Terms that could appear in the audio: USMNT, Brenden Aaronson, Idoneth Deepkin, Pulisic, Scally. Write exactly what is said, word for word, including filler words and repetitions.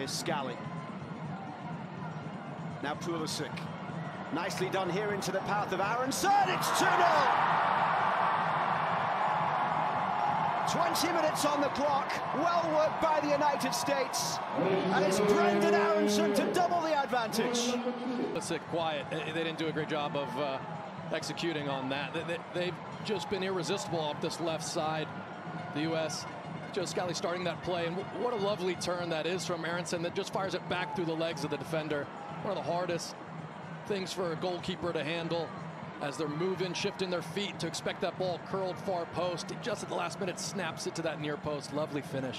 Here's Scally. Now Pulisic. Nicely done here into the path of Aaronson. It's two nil. twenty minutes on the clock. Well worked by the United States. And it's Brenden Aaronson to double the advantage. Pulisic quiet. They didn't do a great job of uh, executing on that. They, they, they've just been irresistible off this left side. The U S Joe Scally starting that play, and what a lovely turn that is from Aaronson that just fires it back through the legs of the defender. One of the hardest things for a goalkeeper to handle as they're moving, shifting their feet to expect that ball curled far post. Just at the last minute snaps it to that near post. Lovely finish.